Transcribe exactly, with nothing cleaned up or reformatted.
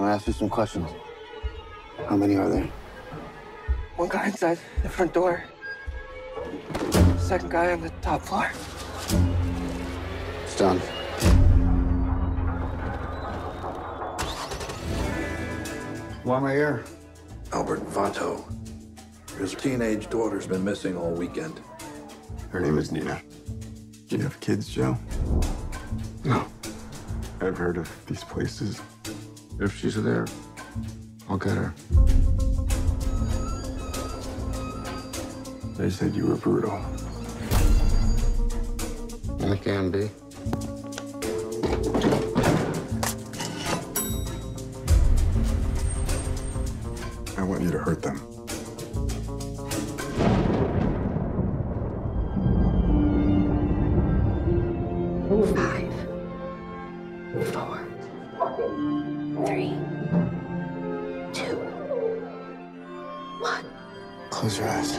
I'm gonna ask you some questions. How many are there? One guy inside the front door. Second guy on the top floor. It's done. Why am I here? Albert Vanto. His teenage daughter's been missing all weekend. Her name is Nina. Do you have kids, Joe? No. I've heard of these places. If she's there, I'll get her. They said you were brutal. I can be. I want you to hurt them. Five, four, three, two, one. Close your eyes.